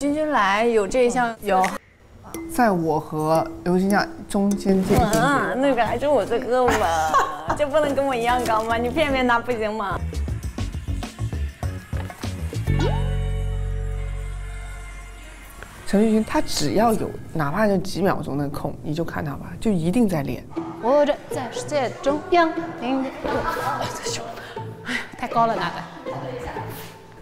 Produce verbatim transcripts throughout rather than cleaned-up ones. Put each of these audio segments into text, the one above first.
君君来有这一项有，在我和刘君雅中间这一啊，那个还是我最高嘛，就不能跟我一样高吗？你骗骗他不行吗？陈俊君他只要有哪怕就几秒钟的空，你就看他吧，就一定在练。我站在世界中央，哎，太高了，那个。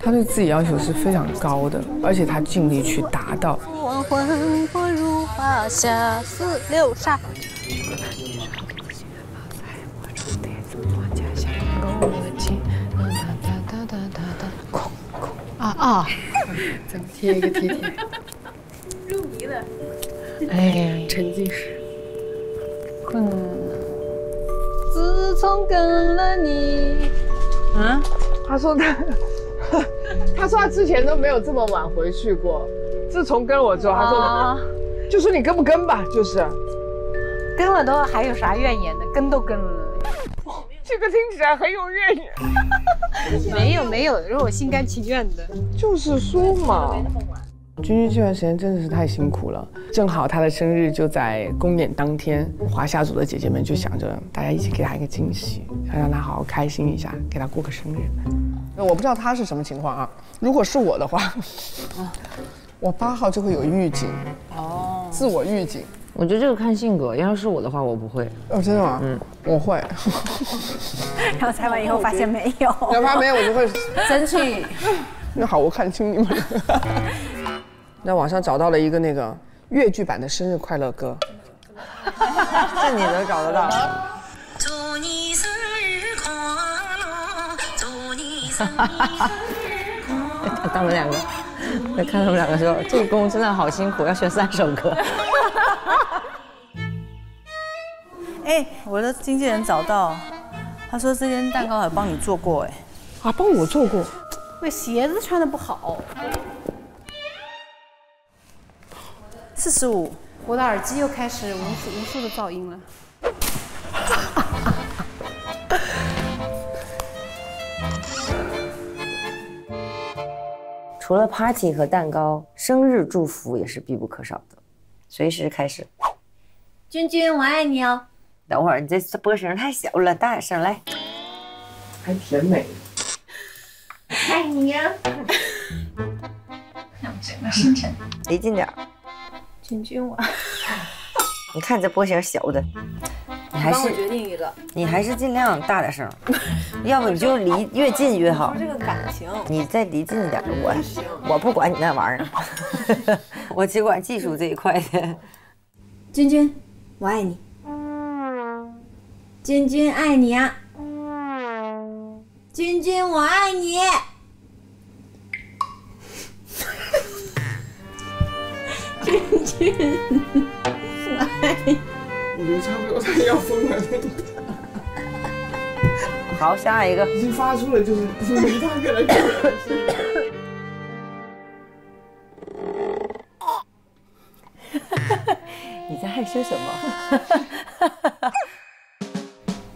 他对自己要求是非常高的，而且他尽力去达到。我魂魄如华夏四六煞。啊啊！咱们贴一个贴贴。入迷了。哎，沉浸式。困。自从跟了你。啊？他说的。 他说他之前都没有这么晚回去过，自从跟我之后，他说，啊、就说你跟不跟吧，就是，跟了都还有啥怨言呢？跟都跟了，哦、这个听起来很有怨言。没有没有，是我心甘情愿的。就是说嘛，君君这段时间真的是太辛苦了，正好他的生日就在公演当天，华夏组的姐姐们就想着大家一起给他一个惊喜，想让他好好开心一下，给他过个生日。 我不知道他是什么情况啊。如果是我的话，我八号就会有预警，哦，自我预警。我觉得这个看性格，要是我的话，我不会。哦，真的吗？嗯，我会。然后采访以后发现没有，要发现没有我就会生气。那好，我看清你们。那网上找到了一个那个越剧版的生日快乐歌，这你能找得到？ 他们两个，在看他们两个说，这个功真的好辛苦，要学三首歌。哎，我的经纪人找到，他说这件蛋糕还帮你做过哎，啊，帮我做过。那鞋子穿的不好。四十五，我的耳机又开始无数无数的噪音了。 除了 party 和蛋糕，生日祝福也是必不可少的。随时开始，君君，我爱你哦。等会儿，你这波声太小了，大点声来。还甜美。爱你呀。整个深沉。离近点。君君，我。你看这波形小的，你还是帮我决定一个。你还是尽量大点声，要不你就离越近越好。这个感情，你再离近一点，我我不管你那玩意儿，我只管技术这一块的。君君，我爱你。君君爱你呀、啊。君君我爱你。君君。 我觉得差不多，他要疯了。好，下一个已经发出了，就是一大个了。你在害羞什么？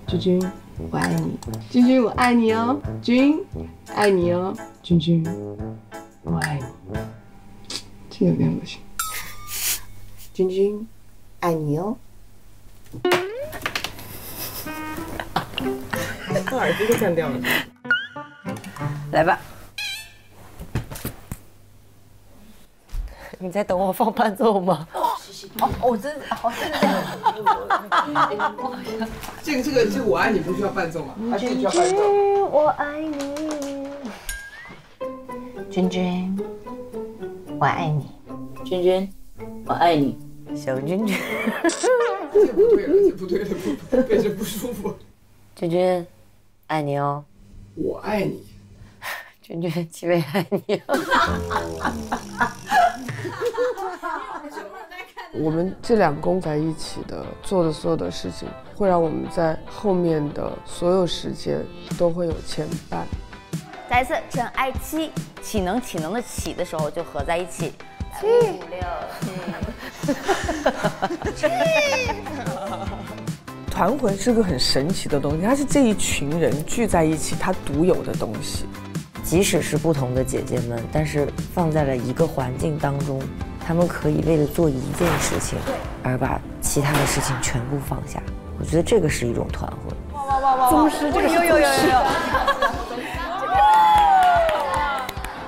君君，我爱你。君君，我爱你哦。君，爱你哦。君君，我爱你。这有点恶心。君君。 爱你哦，把耳机都干掉了。来吧，你在等我放伴奏吗？哦，我真的好真的。这个这个这个我爱你不需要伴奏吗？还是需要伴奏？我爱你，君君，我爱你，君君，我爱你。 小君君，这不对了，这不对了，不，背着不舒服。君君，爱你哦，我爱你。君君，七妹爱你、哦。我们这两公在一起的做的所有的事情，会让我们在后面的所有时间都会有牵绊。再一次，真爱七，岂能岂能的岂的时候就合在一起。 七五六七，七。团魂是个很神奇的东西，它是这一群人聚在一起它独有的东西。即使是不同的姐姐们，但是放在了一个环境当中，她们可以为了做一件事情，而把其他的事情全部放下。我觉得这个是一种团婚。哇哇哇哇！宗师，这个是宗师。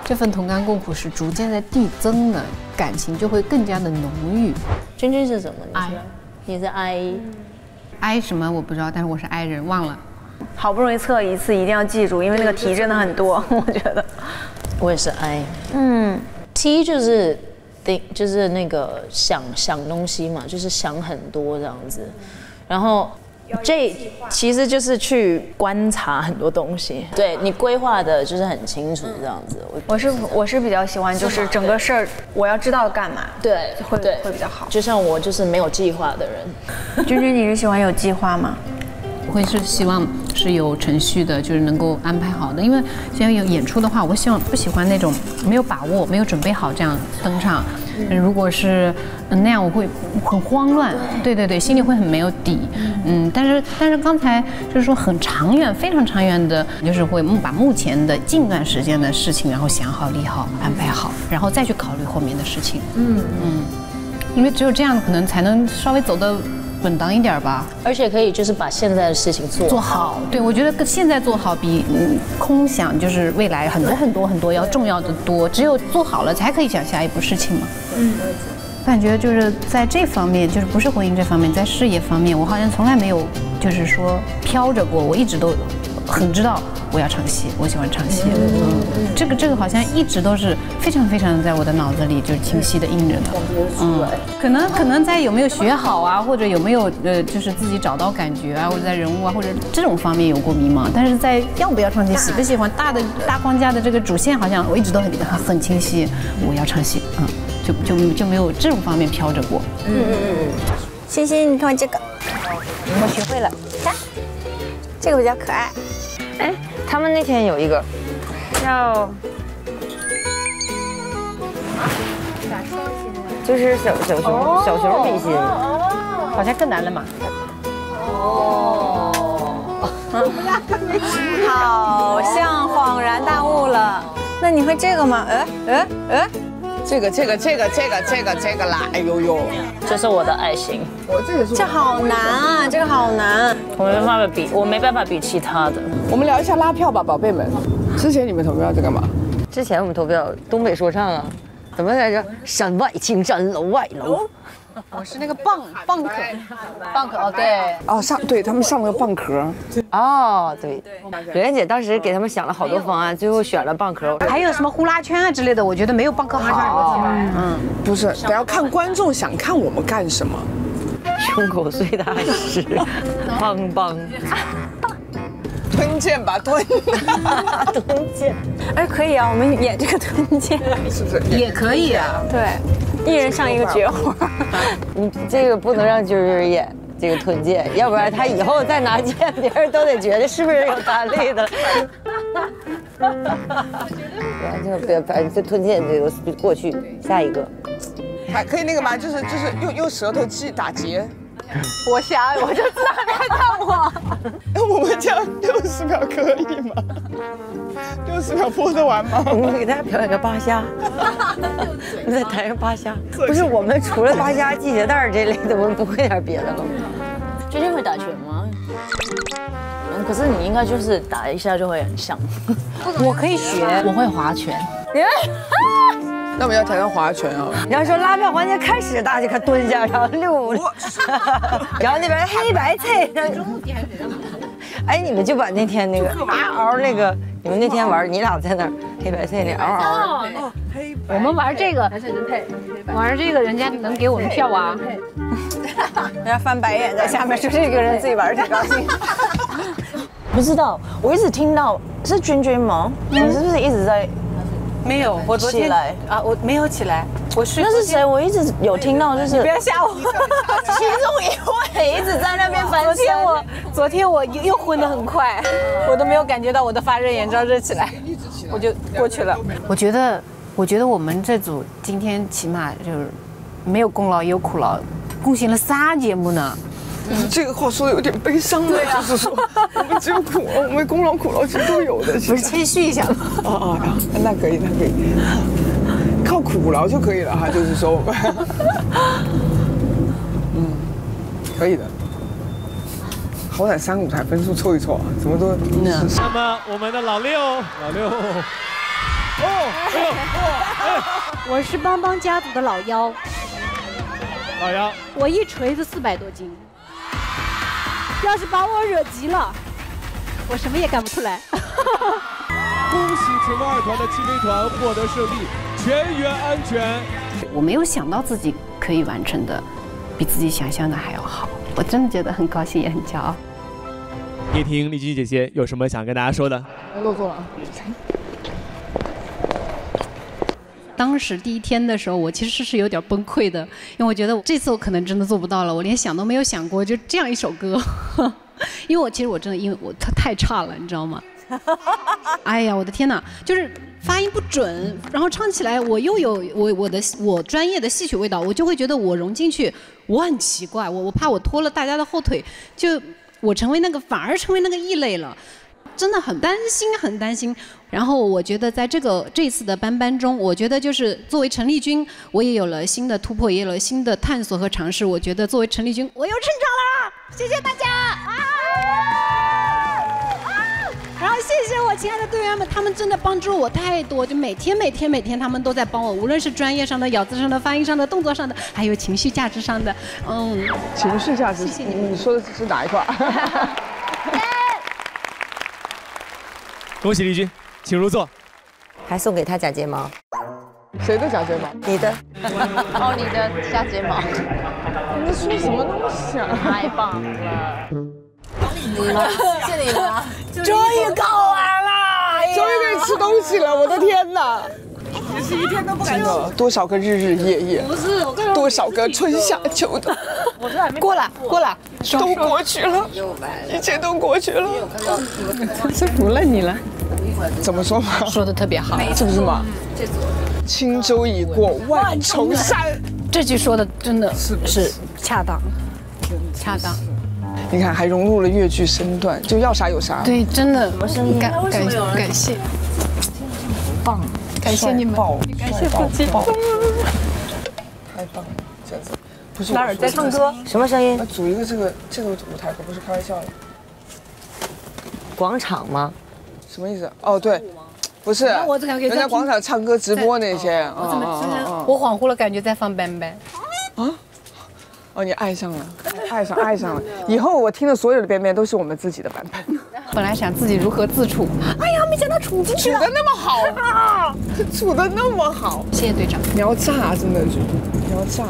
这份同甘共苦是逐渐在递增的，感情就会更加的浓郁。君君是什么？爱，你是爱。 I 什么我不知道，但是我是 I 人，忘了。好不容易测一次，一定要记住，因为那个题真的很多，我觉得。我也是 I。嗯 ，T 就是think，就是那个想想东西嘛，就是想很多这样子。然后 J 其实就是去观察很多东西，对你规划的就是很清楚这样子。嗯、我是我是比较喜欢，就是整个事儿我要知道干嘛，对，会会比较好。就像我就是没有计划的人。君君，你是喜欢有计划吗？我会是希望是有程序的，就是能够安排好的。因为像有演出的话，我希望不喜欢那种没有把握、没有准备好这样登场。嗯、如果是那样，我会很慌乱。对, 对对对，心里会很没有底。嗯，但是但是刚才就是说很长远、非常长远的，就是会把目前的近段时间的事情，然后想好、理好、安排好，然后再去考虑后面的事情。嗯嗯，因为只有这样，可能才能稍微走的 稳当一点吧，而且可以就是把现在的事情做做好。对，我觉得跟现在做好比空想就是未来很多很多很多要重要的多。只有做好了，才可以想下一步事情嘛。嗯，感觉就是在这方面，就是不是婚姻这方面，在事业方面，我好像从来没有就是说飘着过。我一直都很知道我要唱戏，我喜欢唱戏。嗯，嗯这个这个好像一直都是非常非常在我的脑子里就是清晰的印着的。嗯，可能可能在有没有学好啊，或者有没有呃，就是自己找到感觉啊，或者在人物啊，或者这种方面有过迷茫。但是在要不要唱戏、喜不喜欢大的大框架的这个主线，好像我一直都很很清晰，我要唱戏。嗯，就就就没有这种方面飘着过。嗯嗯嗯。欣欣，你看这个，我学会了，看这个比较可爱。 哎，他们那天有一个叫，就是小小熊、哦、小熊比心，哦、好像更难了嘛。哦，好像恍然大悟了。那你会这个吗？呃呃呃，这个这个这个这个这个这个啦，哎呦呦，这是我的爱心。我这个是。这好难啊，这个好难。 我没办法比，我没办法比其他的。我们聊一下拉票吧，宝贝们。之前你们投票在干嘛？之前我们投票东北说唱啊，怎么来着？山外青山楼外楼。我是那个蚌蚌壳，蚌壳哦对，哦上对他们上了个蚌壳。哦对，柳岩姐当时给他们想了好多方案，最后选了蚌壳。还有什么呼啦圈啊之类的，我觉得没有蚌壳好。嗯，不是，得要看观众想看我们干什么。 胸口碎大石，邦邦，吞剑吧吞，吞剑，哎可以啊，我们演这个吞剑是不是？也可以啊，对，一人上一个绝活，你这个不能让娟娟演这个吞剑，要不然他以后再拿剑，别人都得觉得是不是有他累的。 不要，反正这吞剑这个过去，下一个。 还可以那个嘛，就是就是用用舌头去打结。我想，我就知道别看我。哎，我们这样六十秒可以吗？六十秒播得完吗？我们给大家表演个扒虾。你再弹个扒虾。不是，我们除了扒虾、系鞋带这类的，我们不会点别的了吗？最近会打拳吗？ 可是你应该就是打一下就会很像，我可以学，我会划拳。那我们要谈谈划拳啊！你要说拉票环节开始，大家就蹲下，然后六，然后那边黑白菜。哎，你们就把那天那个啊嗷那个，你们那天玩，你俩在那儿黑白菜那嗷嗷。我们玩这个，玩这个人家能给我们票啊？人家翻白眼在下面，说这个人自己玩挺高兴。 不知道，我一直听到是君君吗？你是不是一直在？没有，我昨天啊，我没有起来，我是那是谁？我一直有听到，就是不要吓我，其中一位一直在那边翻身。昨天我昨天我又昏得很快，我都没有感觉到我的发热眼罩热起来，我就过去了。我觉得，我觉得我们这组今天起码就是没有功劳也有苦劳，贡献了仨节目呢。嗯、这个话说的有点悲伤了，啊、就是说我们只有苦劳，我们功劳苦劳其实都有的。不是继续一下吗？啊啊啊！那可以，那可以，靠苦劳就可以了哈，就是说，嗯，可以的。 好歹三五台分数凑一凑啊，怎么都那么我们的老六，老六，哦，我是邦邦家族的老幺，老幺，我一锤子四百多斤，要是把我惹急了，我什么也干不出来。恭喜成龙二团的七飞团获得胜利，全员安全。我没有想到自己可以完成的，比自己想象的还要好。 我真的觉得很高兴，也很骄傲。叶婷、丽姬姐姐有什么想跟大家说的？落座了。当时第一天的时候，我其实是有点崩溃的，因为我觉得这次我可能真的做不到了，我连想都没有想过，就这样一首歌。因为我其实我真的因为我它太差了，你知道吗？哎呀，我的天哪，就是。 发音不准，然后唱起来我又有我我的我专业的戏曲味道，我就会觉得我融进去，我很奇怪，我我怕我拖了大家的后腿，就我成为那个反而成为那个异类了，真的很担心很担心。然后我觉得在这个这次的班班中，我觉得就是作为陈丽君，我也有了新的突破，也有了新的探索和尝试。我觉得作为陈丽君，我又成长了，谢谢大家。啊 然后谢谢我亲爱的队员们，他们真的帮助我太多，就每天每天每天他们都在帮我，无论是专业上的、咬字上的、发音上的、动作上的，还有情绪价值上的，嗯，情绪价值，谢谢你们。你说的是哪一块？恭喜丽君，请入座。还送给他假睫毛。谁的假睫毛？你的。哦，你的假睫毛。你们说什么东西啊？太棒了。 你了，是你了，终于搞完了，终于可以吃东西了，我的天哪！也是一天都不敢走，多少个日日夜夜，不是，多少个春夏秋冬，我这还没过了，过了，都过去了，一切都过去了，真服了你了。怎么说嘛？说的特别好，是不是嘛？轻舟已过万重山，这句说的真的是恰当，恰当。 你看，还融入了越剧身段，就要啥有啥。对，真的，感感感谢，棒，感谢你们，感谢自己，太棒了，这次不是哪儿在唱歌？什么声音？组一个这个这个舞台可不是开玩笑的。广场吗？什么意思？哦，对，不是，人家广场唱歌直播那些啊啊！我恍惚了，感觉在放班班。啊？ 哦，你爱上了，爱上，爱上了。以后我听的所有的编编都是我们自己的版本。本来想自己如何自处，哎呀，没想到处进去了，处的那么好啊，处的那么好。谢谢队长，你要炸，真的，你要炸。